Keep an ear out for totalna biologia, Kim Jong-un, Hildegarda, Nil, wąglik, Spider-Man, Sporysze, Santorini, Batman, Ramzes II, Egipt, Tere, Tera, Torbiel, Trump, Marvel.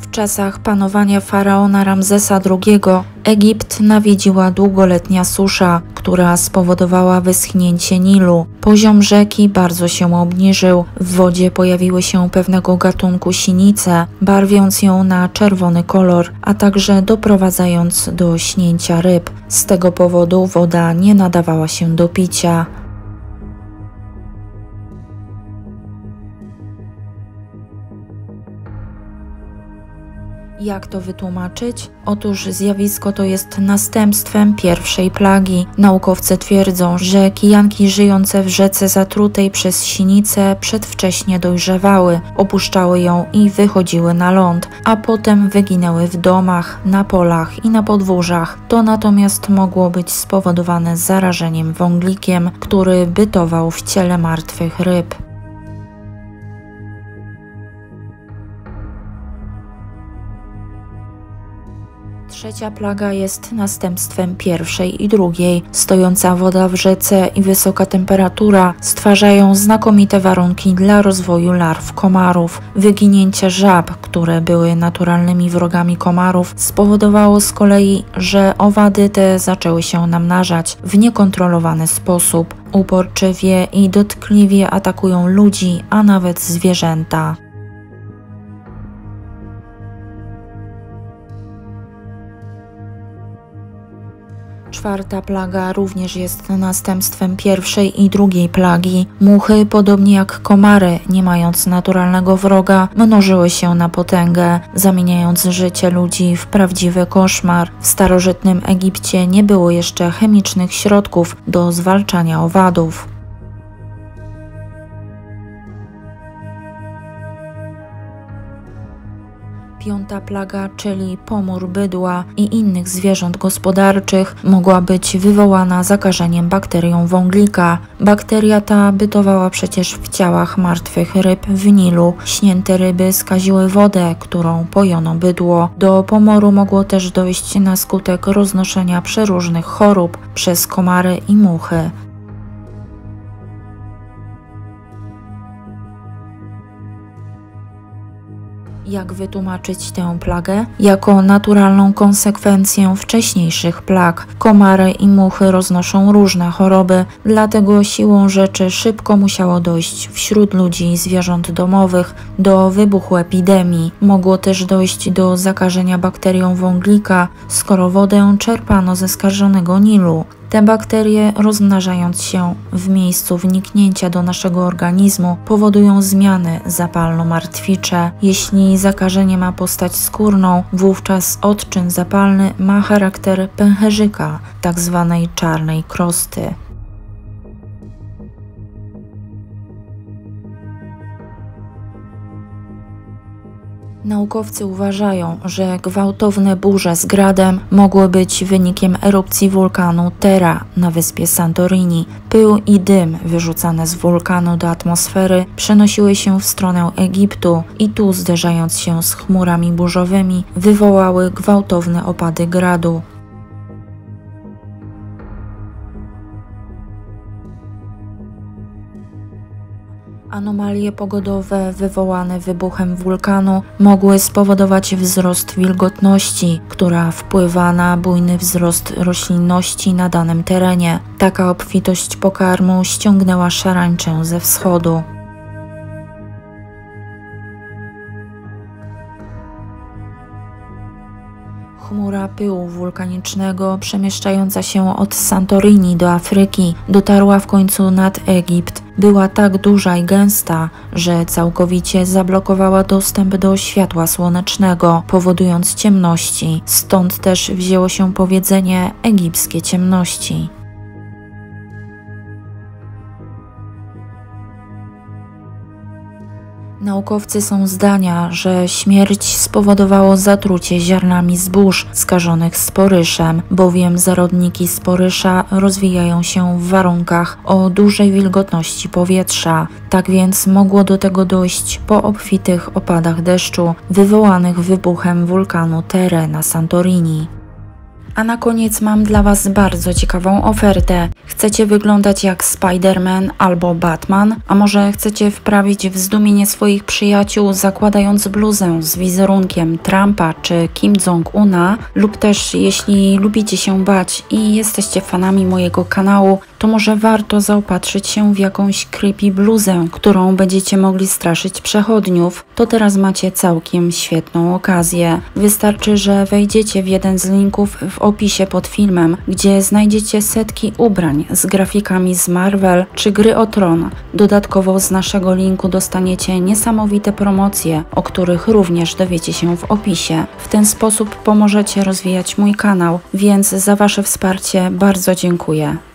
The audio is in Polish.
W czasach panowania faraona Ramzesa II Egipt nawiedziła długoletnia susza, która spowodowała wyschnięcie Nilu. Poziom rzeki bardzo się obniżył, w wodzie pojawiły się pewnego gatunku sinice, barwiąc ją na czerwony kolor, a także doprowadzając do śnięcia ryb. Z tego powodu woda nie nadawała się do picia. Jak to wytłumaczyć? Otóż zjawisko to jest następstwem pierwszej plagi. Naukowcy twierdzą, że kijanki żyjące w rzece zatrutej przez sinice przedwcześnie dojrzewały, opuszczały ją i wychodziły na ląd, a potem wyginęły w domach, na polach i na podwórzach. To natomiast mogło być spowodowane zarażeniem wąglikiem, który bytował w ciele martwych ryb. Trzecia plaga jest następstwem pierwszej i drugiej. Stojąca woda w rzece i wysoka temperatura stwarzają znakomite warunki dla rozwoju larw komarów. Wyginięcie żab, które były naturalnymi wrogami komarów, spowodowało z kolei, że owady te zaczęły się namnażać w niekontrolowany sposób. Uporczywie i dotkliwie atakują ludzi, a nawet zwierzęta. Czwarta plaga również jest następstwem pierwszej i drugiej plagi. Muchy, podobnie jak komary, nie mając naturalnego wroga, mnożyły się na potęgę, zamieniając życie ludzi w prawdziwy koszmar. W starożytnym Egipcie nie było jeszcze chemicznych środków do zwalczania owadów. Piąta plaga, czyli pomór bydła i innych zwierząt gospodarczych, mogła być wywołana zakażeniem bakterią wąglika. Bakteria ta bytowała przecież w ciałach martwych ryb w Nilu. Śnięte ryby skaziły wodę, którą pojono bydło. Do pomoru mogło też dojść na skutek roznoszenia przeróżnych chorób przez komary i muchy. Jak wytłumaczyć tę plagę? Jako naturalną konsekwencję wcześniejszych plag. Komary i muchy roznoszą różne choroby, dlatego siłą rzeczy szybko musiało dojść wśród ludzi i zwierząt domowych do wybuchu epidemii. Mogło też dojść do zakażenia bakterią wąglika, skoro wodę czerpano ze skażonego Nilu. Te bakterie, rozmnażając się w miejscu wniknięcia do naszego organizmu, powodują zmiany zapalno-martwicze. Jeśli zakażenie ma postać skórną, wówczas odczyn zapalny ma charakter pęcherzyka, tzw. czarnej krosty. Naukowcy uważają, że gwałtowne burze z gradem mogły być wynikiem erupcji wulkanu Tera na wyspie Santorini. Pył i dym wyrzucane z wulkanu do atmosfery przenosiły się w stronę Egiptu i tu, zderzając się z chmurami burzowymi, wywołały gwałtowne opady gradu. Anomalie pogodowe wywołane wybuchem wulkanu mogły spowodować wzrost wilgotności, która wpływa na bujny wzrost roślinności na danym terenie. Taka obfitość pokarmu ściągnęła szarańczę ze wschodu. Chmura pyłu wulkanicznego przemieszczająca się od Santorini do Afryki dotarła w końcu nad Egipt. Była tak duża i gęsta, że całkowicie zablokowała dostęp do światła słonecznego, powodując ciemności. Stąd też wzięło się powiedzenie egipskie ciemności. Naukowcy są zdania, że śmierć spowodowało zatrucie ziarnami zbóż skażonych sporyszem, bowiem zarodniki sporysza rozwijają się w warunkach o dużej wilgotności powietrza. Tak więc mogło do tego dojść po obfitych opadach deszczu wywołanych wybuchem wulkanu Tere na Santorini. A na koniec mam dla Was bardzo ciekawą ofertę. Chcecie wyglądać jak Spider-Man albo Batman? A może chcecie wprawić w zdumienie swoich przyjaciół, zakładając bluzę z wizerunkiem Trumpa czy Kim Jong-una? Lub też jeśli lubicie się bać i jesteście fanami mojego kanału, to może warto zaopatrzyć się w jakąś creepy bluzę, którą będziecie mogli straszyć przechodniów. To teraz macie całkiem świetną okazję. Wystarczy, że wejdziecie w jeden z linków w opisie pod filmem, gdzie znajdziecie setki ubrań z grafikami z Marvel czy gry o Tron. Dodatkowo z naszego linku dostaniecie niesamowite promocje, o których również dowiecie się w opisie. W ten sposób pomożecie rozwijać mój kanał, więc za Wasze wsparcie bardzo dziękuję.